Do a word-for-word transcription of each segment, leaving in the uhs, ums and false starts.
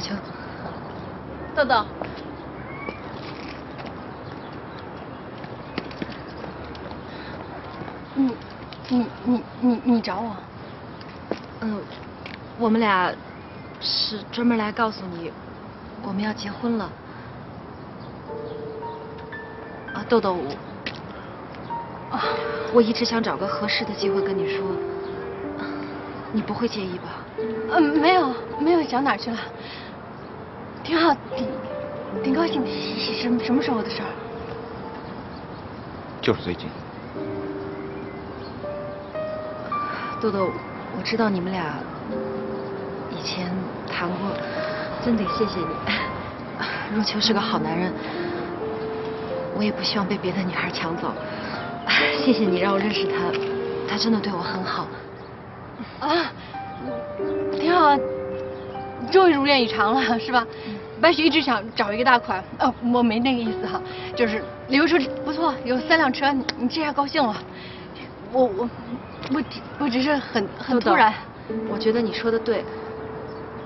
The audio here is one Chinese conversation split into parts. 不求。豆豆，你你你你你找我？嗯、呃，我们俩是专门来告诉你，我们要结婚了。啊，豆豆，我啊，我一直想找个合适的机会跟你说，你不会介意吧？ 嗯，没有，没有，想哪儿去了？挺好，挺挺高兴。什什么时候的事儿？就是最近。豆豆，我知道你们俩以前谈过，真得谢谢你。若秋是个好男人，我也不希望被别的女孩抢走。谢谢你让我认识他，他真的对我很好。啊。 挺好，终于如愿以偿了，是吧？嗯、白雪一直想找一个大款，哦，我没那个意思哈，就是有车不错，有三辆车，你你这下高兴了。我我我我只是很很突然。我觉得你说的对，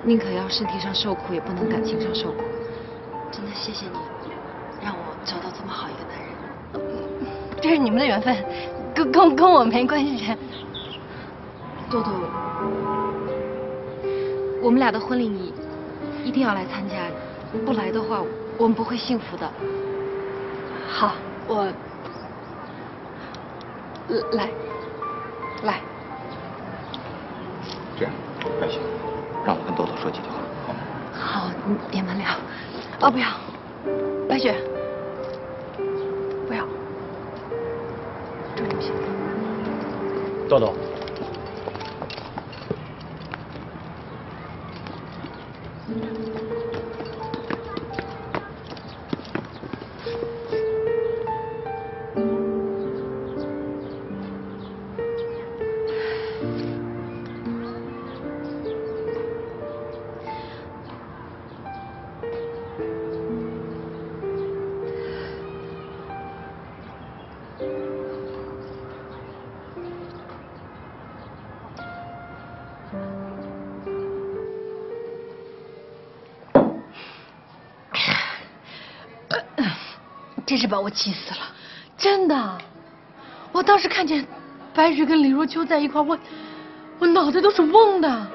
宁可要身体上受苦，也不能感情上受苦。真的谢谢你，让我找到这么好一个男人。这是你们的缘分，跟跟跟我没关系。豆豆。 我们俩的婚礼你一定要来参加，不来的话我们不会幸福的。好，我来来。这样，白雪，让我跟豆豆说几句话，好吗？好，你你们俩。哦，不要，白雪，不要，这不行。豆豆。 真是把我气死了，真的！我当时看见白雪跟李若秋在一块，我我脑袋都是嗡的。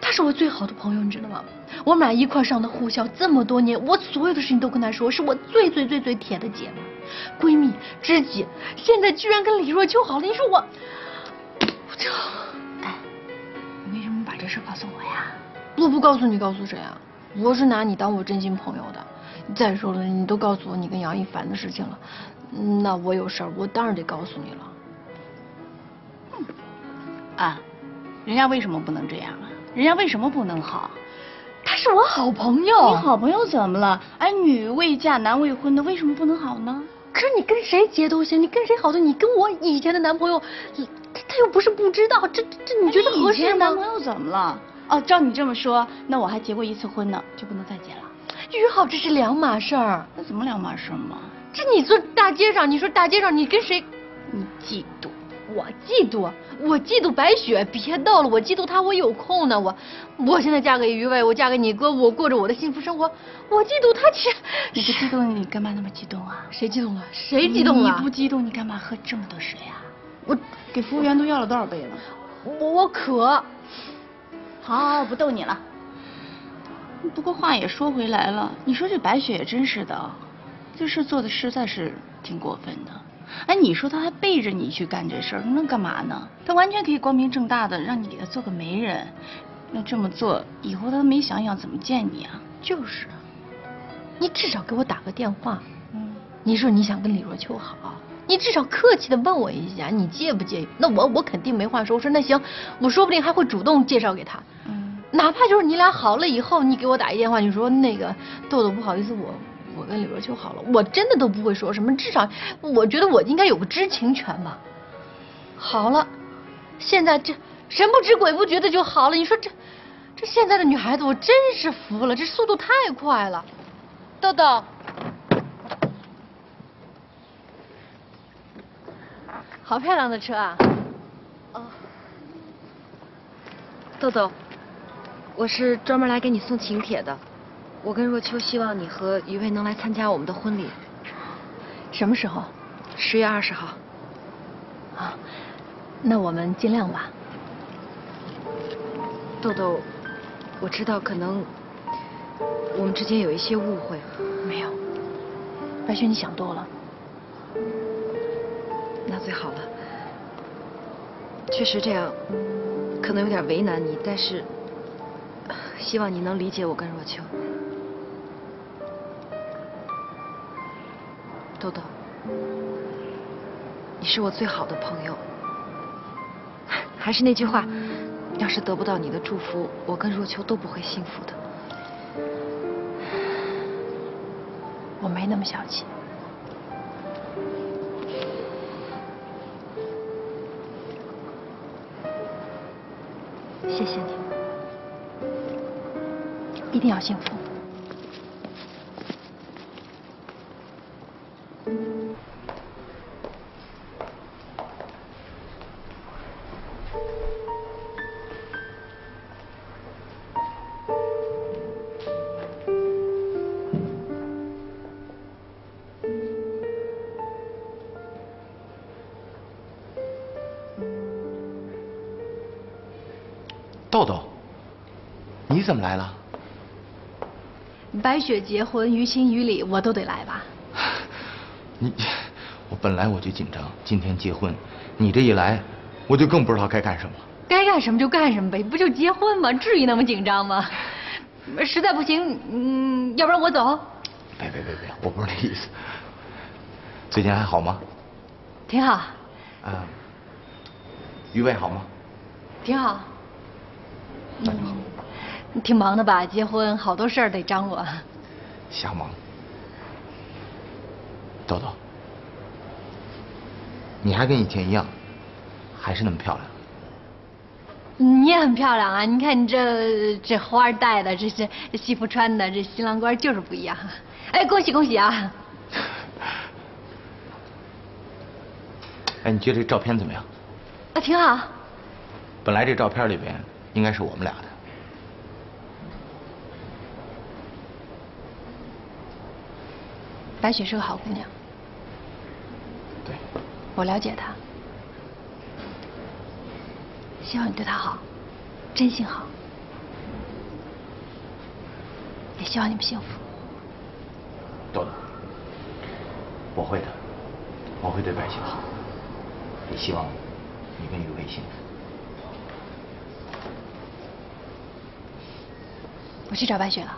他是我最好的朋友，你知道吗？我们俩一块上的护校这么多年，我所有的事情都跟他说，是我最最最最铁的姐妹、闺蜜、知己。现在居然跟李若秋好了，你说我，我这……哎，你为什么把这事告诉我呀？我不告诉你，告诉谁啊？我是拿你当我真心朋友的。 再说了，你都告诉我你跟杨一凡的事情了，那我有事儿，我当然得告诉你了。嗯、啊，人家为什么不能这样啊？人家为什么不能好？他是我好朋友。你好朋友怎么了？哎，女未嫁男未婚的为什么不能好呢？可是你跟谁结都行，你跟谁好的，你跟我以前的男朋友，他他又不是不知道，这这你觉得合适吗？以前男朋友怎么了？哦，照你这么说，那我还结过一次婚呢，就不能再结了。 与好这是两码事儿，那怎么两码事嘛？这你坐大街上，你说大街上你跟谁？你嫉妒，我嫉妒，我嫉妒白雪，别逗了，我嫉妒她，我有空呢，我我现在嫁给于伟，我嫁给你哥，我过着我的幸福生活，我嫉妒她去。你不嫉妒你干嘛那么激动啊？谁激动了？谁激动了？你不激动你干嘛喝这么多水啊？我给服务员都要了多少杯了？我我渴。好，不逗你了。 不过话也说回来了，你说这白雪也真是的，这事做的实在是挺过分的。哎，你说她还背着你去干这事儿，那干嘛呢？她完全可以光明正大的让你给她做个媒人，那这么做以后她没想想怎么见你啊？就是啊，你至少给我打个电话，嗯，你说你想跟李若秋好，你至少客气的问我一下，你介不介意？那我我肯定没话说，我说那行，我说不定还会主动介绍给她。嗯。 哪怕就是你俩好了以后，你给我打一电话，你说那个豆豆不好意思，我我跟李若秋好了，我真的都不会说什么，至少我觉得我应该有个知情权吧。好了，现在这神不知鬼不觉的就好了，你说这这现在的女孩子，我真是服了，这速度太快了。豆豆，好漂亮的车啊！哦，豆豆。我是专门来给你送请帖的。我跟若秋希望你和余卫能来参加我们的婚礼。什么时候？十月二十号。啊，那我们尽量吧。豆豆，我知道可能我们之间有一些误会。没有，白雪，你想多了。那最好了。确实这样，可能有点为难你，但是。 希望你能理解我跟若秋，豆豆，你是我最好的朋友。还是那句话，要是得不到你的祝福，我跟若秋都不会幸福的。我没那么小气。谢谢你。 一定要幸福。豆豆，你怎么来了？ 白雪结婚，于情于理，我都得来吧。你，我本来我就紧张，今天结婚，你这一来，我就更不知道该干什么。该干什么就干什么呗，不就结婚吗？至于那么紧张吗？实在不行，嗯，要不然我走。别别别别，我不是那意思。最近还好吗？挺好。嗯。余卫好吗？挺好。那就好。 你挺忙的吧？结婚好多事儿得张罗。瞎忙。豆豆，你还跟以前一样，还是那么漂亮。你也很漂亮啊！你看你这这花戴的，这这西服穿的，这新郎官就是不一样。哎，恭喜恭喜啊！哎，你觉得这照片怎么样？啊，挺好。本来这照片里边应该是我们俩的。 白雪是个好姑娘，对，我了解她，希望你对她好，真心好，也希望你们幸福。豆豆，我会的，我会对白雪好，也希望你跟雨薇幸福。我去找白雪了。